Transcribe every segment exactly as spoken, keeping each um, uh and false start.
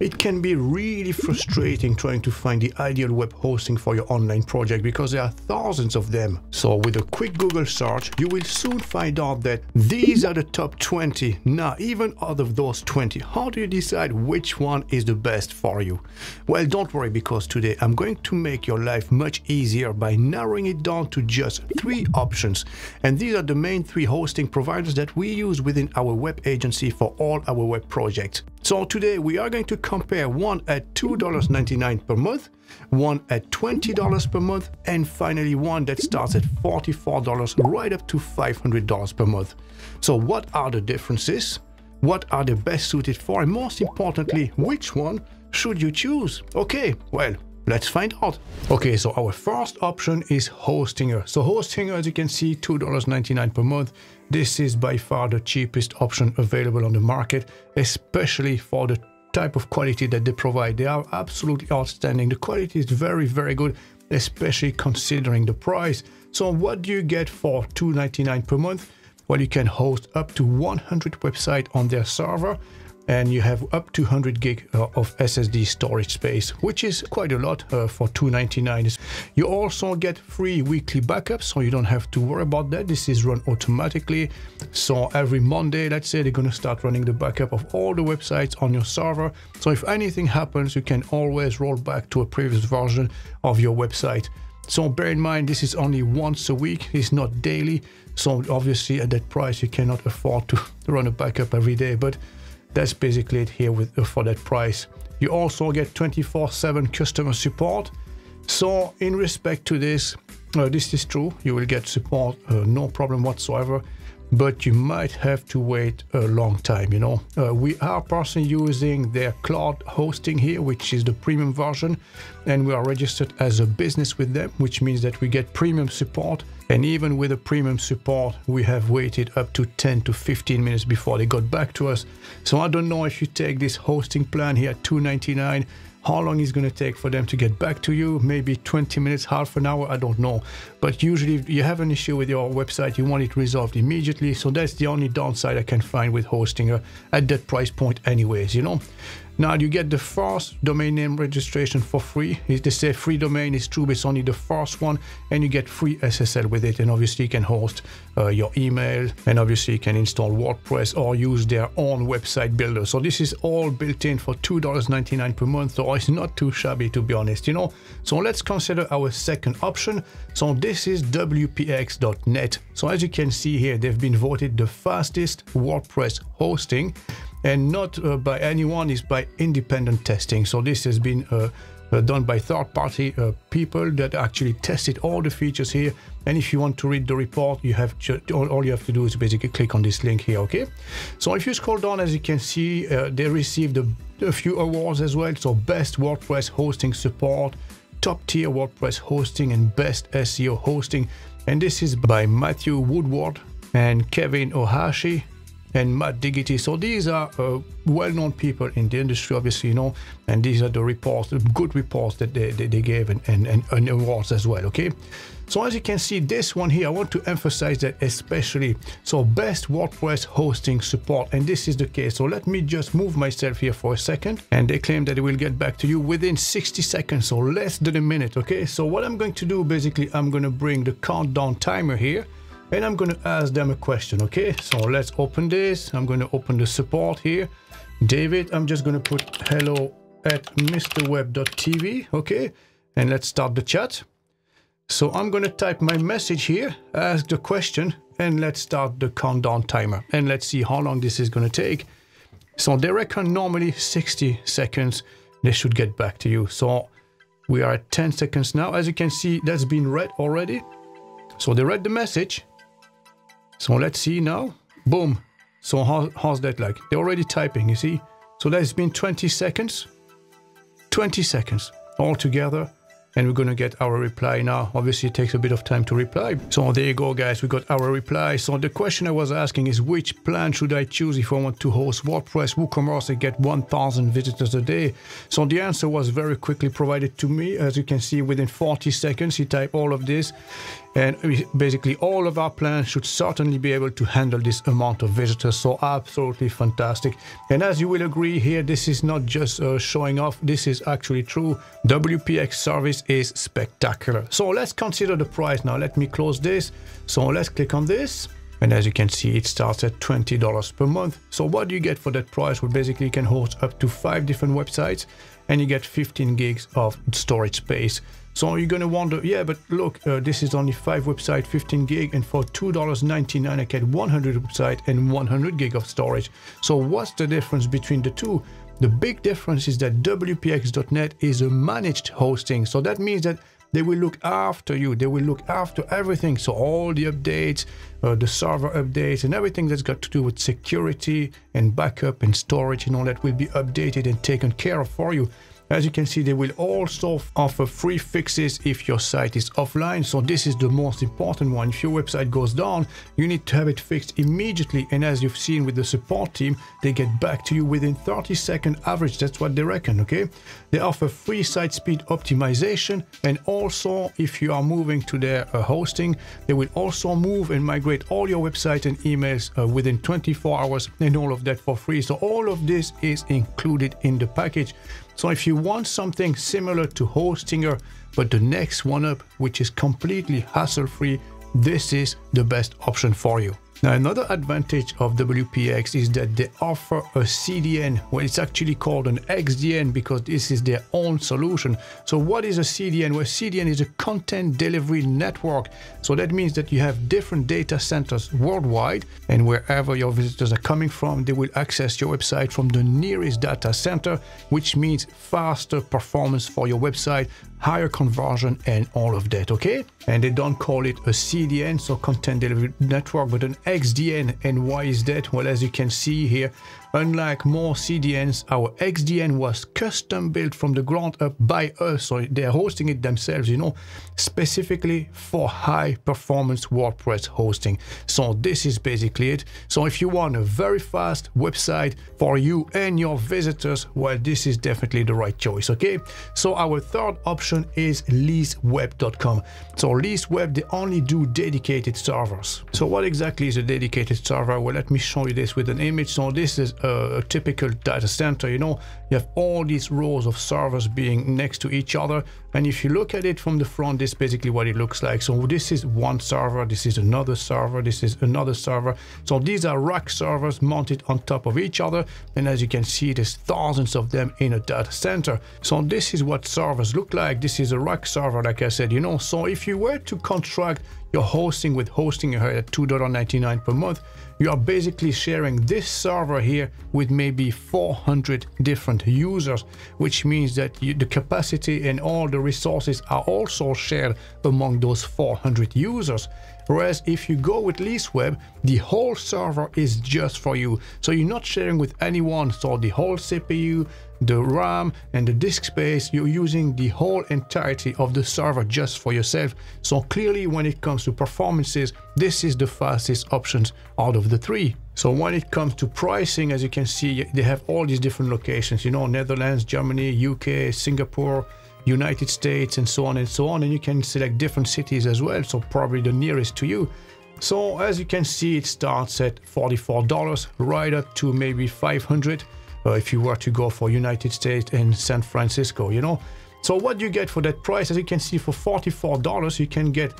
It can be really frustrating trying to find the ideal web hosting for your online project because there are thousands of them. So with a quick Google search, you will soon find out that these are the top twenty. Now, even out of those twenty, how do you decide which one is the best for you? Well, don't worry, because today I'm going to make your life much easier by narrowing it down to just three options. And these are the main three hosting providers that we use within our web agency for all our web projects. So today we are going to compare one at two dollars and ninety-nine cents per month, one at twenty dollars per month, and finally one that starts at forty-four dollars right up to five hundred dollars per month. So what are the differences? What are they best suited for? And most importantly, which one should you choose? Okay, well, let's find out. Okay, so our first option is Hostinger. So Hostinger, as you can see, two dollars and ninety-nine cents per month. This is by far the cheapest option available on the market, especially for the type of quality that they provide. They are absolutely outstanding. The quality is very, very good, especially considering the price. So what do you get for two dollars and ninety-nine cents per month? Well, you can host up to one hundred websites on their server, and you have up to one hundred gig uh, of S S D storage space, which is quite a lot uh, for two dollars and ninety-nine cents. You also get free weekly backups, so you don't have to worry about that. This is run automatically. So every Monday, let's say, they're going to start running the backup of all the websites on your server. So if anything happens, you can always roll back to a previous version of your website. So bear in mind, this is only once a week, it's not daily. So obviously at that price, you cannot afford to run a backup every day, but that's basically it here with uh, for that price. You also get twenty-four seven customer support. So in respect to this, uh, this is true. You will get support, uh, no problem whatsoever, but you might have to wait a long time, you know. Uh, we are personally using their cloud hosting here, which is the premium version, and we are registered as a business with them, which means that we get premium support. And even with the premium support, we have waited up to ten to fifteen minutes before they got back to us. So I don't know if you take this hosting plan here at two dollars and ninety-nine cents, how long it's going to take for them to get back to you. Maybe twenty minutes, half an hour, I don't know. But usually if you have an issue with your website, you want it resolved immediately. So that's the only downside I can find with Hostinger at that price point anyways, you know. Now you get the first domain name registration for free. They say free domain is true, but it's only the first one, and you get free S S L with it. And obviously you can host uh, your email, and obviously you can install WordPress or use their own website builder. So this is all built in for two dollars and ninety-nine cents per month. So it's not too shabby, to be honest, you know. So let's consider our second option. So this is W P X dot net. So as you can see here, they've been voted the fastest WordPress hosting. And not uh, by anyone, is by independent testing. So this has been uh, uh, done by third-party uh, people that actually tested all the features here. And if you want to read the report, you have to, all, all you have to do is basically click on this link here, okay? So if you scroll down, as you can see, uh, they received a, a few awards as well. So best WordPress hosting support, top tier WordPress hosting, and best S E O hosting. And this is by Matthew Woodward and Kevin Ohashi and Matt Diggity. So these are uh, well-known people in the industry, obviously, you know, and these are the reports, the good reports that they, they, they gave, and, and, and awards as well, okay? So as you can see, this one here, I want to emphasize that especially. So best WordPress hosting support, and this is the case. So let me just move myself here for a second, and they claim that it will get back to you within sixty seconds, or less than a minute, okay? So what I'm going to do, basically, I'm going to bring the countdown timer here, and I'm going to ask them a question, okay? So let's open this. I'm going to open the support here. David, I'm just going to put hello at mr web dot t v, okay? And let's start the chat. So I'm going to type my message here, ask the question, and let's start the countdown timer. And let's see how long this is going to take. So they reckon normally sixty seconds, they should get back to you. So we are at ten seconds now. As you can see, that's been read already. So they read the message. So let's see now, boom. So how, how's that like? They're already typing, you see? So that's been twenty seconds, twenty seconds all together. And we're gonna get our reply now. Obviously it takes a bit of time to reply. So there you go, guys, we got our reply. So the question I was asking is, which plan should I choose if I want to host WordPress, WooCommerce and get one thousand visitors a day? So the answer was very quickly provided to me. As you can see, within forty seconds, you type all of this. And we, basically all of our plans should certainly be able to handle this amount of visitors. So absolutely fantastic. And as you will agree here, this is not just uh, showing off. This is actually true. W P X service is spectacular. So let's consider the price now. Let me close this. So let's click on this. And as you can see, it starts at twenty dollars per month. So what do you get for that price? Well, basically you can host up to five different websites and you get fifteen gigs of storage space. So you're going to wonder, yeah, but look, uh, this is only five websites, fifteen gig, and for two ninety-nine I get one hundred websites and one hundred gig of storage. So what's the difference between the two? The big difference is that W P X dot net is a managed hosting. So that means that they will look after you. They will look after everything. So all the updates, uh, the server updates and everything that's got to do with security and backup and storage and all that will be updated and taken care of for you. As you can see, they will also offer free fixes if your site is offline. So this is the most important one. If your website goes down, you need to have it fixed immediately. And as you've seen with the support team, they get back to you within thirty seconds average. That's what they reckon, okay? They offer free site speed optimization. And also, if you are moving to their uh, hosting, they will also move and migrate all your websites and emails uh, within twenty-four hours and all of that for free. So all of this is included in the package. So if you want something similar to Hostinger, but the next one up, which is completely hassle-free, this is the best option for you. Now, another advantage of W P X is that they offer a C D N. Well, it's actually called an X D N because this is their own solution. So what is a C D N? Well, C D N is a content delivery network. So that means that you have different data centers worldwide, and wherever your visitors are coming from, they will access your website from the nearest data center, which means faster performance for your website, higher conversion and all of that, okay? And they don't call it a C D N, so content delivery network, but an X D N. And why is that? Well, as you can see here, unlike more C D Ns, our X D N was custom built from the ground up by us, so they're hosting it themselves, you know, specifically for high performance WordPress hosting. So this is basically it. So if you want a very fast website for you and your visitors, well, this is definitely the right choice, okay? So our third option is lease web dot com. So LeaseWeb, they only do dedicated servers. So what exactly is a dedicated server? Well, let me show you this with an image. So this is a typical data center, you know, you have all these rows of servers being next to each other, and if you look at it from the front, this is basically what it looks like. So this is one server, this is another server, this is another server. So these are rack servers mounted on top of each other, and as you can see, there's thousands of them in a data center. So this is what servers look like. This is a rack server, like I said, you know. So if you were to contract your hosting with Hostinger at two ninety-nine per month, you are basically sharing this server here with maybe four hundred different users, which means that you, the capacity and all the resources are also shared among those four hundred users. Whereas if you go with LeaseWeb, the whole server is just for you. So you're not sharing with anyone. So the whole C P U, the RAM and the disk space, you're using the whole entirety of the server just for yourself. So clearly when it comes to performances, this is the fastest options out of the three. So when it comes to pricing, as you can see, they have all these different locations, you know, Netherlands, Germany, U K, Singapore, United States, and so on and so on. And you can select different cities as well, so probably the nearest to you. So as you can see, it starts at forty-four dollars right up to maybe five hundred dollars uh, if you were to go for United States and San Francisco, you know. So what do you get for that price? As you can see, for forty-four dollars you can get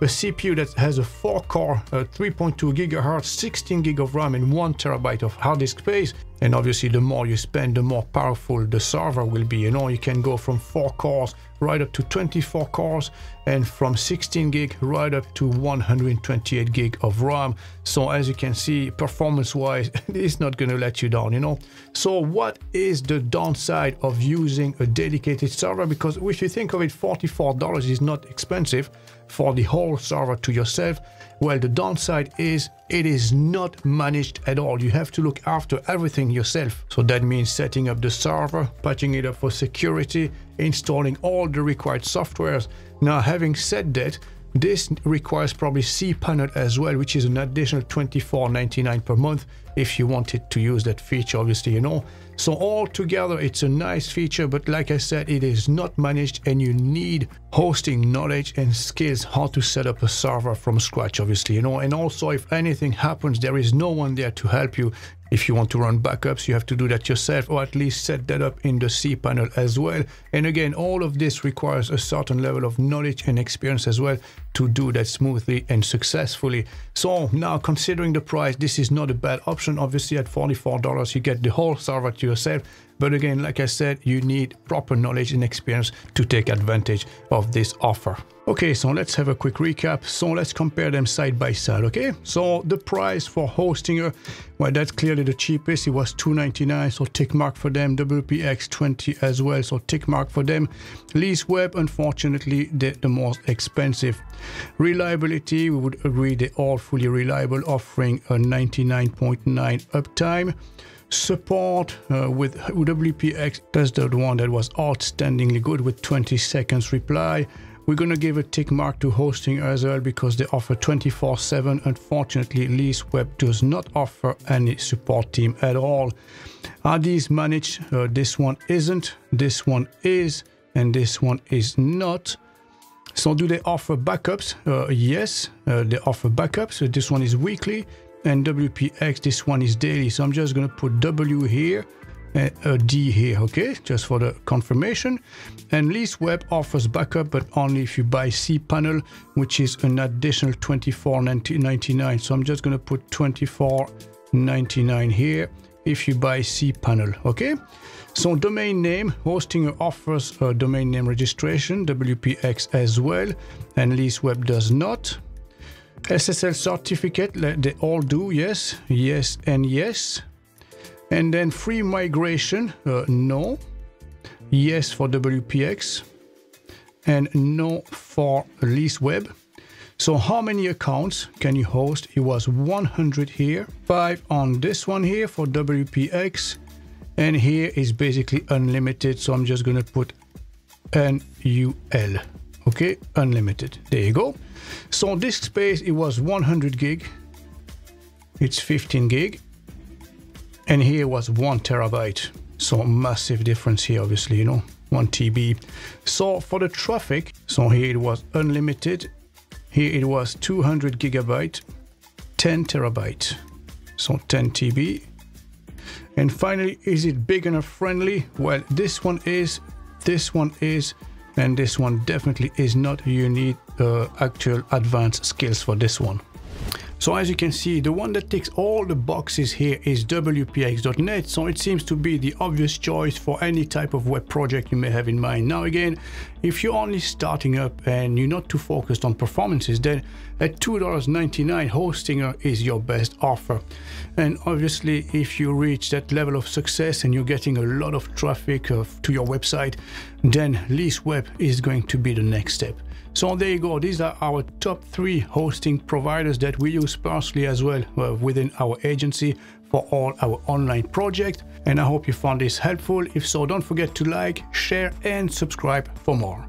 a C P U that has a four core, uh, three point two gigahertz, sixteen gig of RAM, and one terabyte of hard disk space. And obviously, the more you spend, the more powerful the server will be. You know, you can go from four cores right up to twenty-four cores, and from sixteen gig right up to one hundred twenty-eight gig of RAM. So as you can see, performance-wise, it's not going to let you down, you know. So what is the downside of using a dedicated server? Because if you think of it, forty-four dollars is not expensive for the whole server to yourself. Well, the downside is it is not managed at all. You have to look after everything yourself. So that means setting up the server, patching it up for security, installing all the required softwares. Now, having said that, This requires probably cPanel as well, which is an additional twenty-four ninety-nine per month if you wanted to use that feature, obviously, you know. So all together, it's a nice feature, but like I said, it is not managed and you need hosting knowledge and skills how to set up a server from scratch, obviously, you know. And also, if anything happens, there is no one there to help you. If you want to run backups, you have to do that yourself, or at least set that up in the cPanel as well. And again, all of this requires a certain level of knowledge and experience as well to do that smoothly and successfully. So now, considering the price, this is not a bad option. Obviously, at forty-four dollars, you get the whole server to yourself. But again, like I said, you need proper knowledge and experience to take advantage of this offer. Okay, so let's have a quick recap. So let's compare them side by side, okay? So the price for Hostinger, well, that's clearly the cheapest. It was two ninety-nine, so tick mark for them. W P X dot net as well, so tick mark for them. LeaseWeb, unfortunately, they're the most expensive. Reliability, we would agree they're all fully reliable, offering a ninety-nine point nine uptime. Support uh, with W P X, that's the one that was outstandingly good with twenty seconds reply. We're gonna give a tick mark to hosting as well because they offer twenty-four seven. Unfortunately, LeaseWeb does not offer any support team at all. Are these managed? Uh, this one isn't, this one is, and this one is not. So do they offer backups? Uh, yes, uh, they offer backups. So this one is weekly, and W P X, this one is daily. So I'm just gonna put W here, a D here, okay, just for the confirmation. And LeaseWeb offers backup, but only if you buy cPanel, which is an additional twenty-four ninety-nine. So I'm just going to put twenty-four ninety-nine here if you buy cPanel, okay. So domain name, Hostinger offers a domain name registration, W P X as well, and LeaseWeb does not. S S L certificate, they all do, yes, yes, and yes. And then free migration, uh, no, yes for W P X, and no for LeaseWeb. So how many accounts can you host? It was one hundred here, five on this one here for W P X, and here is basically unlimited. So I'm just going to put N U L, okay, unlimited. There you go. So disk space, it was one hundred gig, it's fifteen gig. And here was one terabyte. So massive difference here, obviously, you know, one T B. So for the traffic, so here it was unlimited. Here it was two hundred gigabyte, ten terabyte. So ten T B. And finally, is it beginner friendly? Well, this one is, this one is, and this one definitely is not. You need uh, actual advanced skills for this one. So as you can see, the one that ticks all the boxes here is W P X dot net. So it seems to be the obvious choice for any type of web project you may have in mind. Now again, if you're only starting up and you're not too focused on performances, then at two ninety-nine, Hostinger is your best offer. And obviously, if you reach that level of success and you're getting a lot of traffic uh, to your website, then LeaseWeb is going to be the next step. So there you go. These are our top three hosting providers that we use personally as well uh, within our agency for all our online projects. And I hope you found this helpful. If so, don't forget to like, share, and subscribe for more.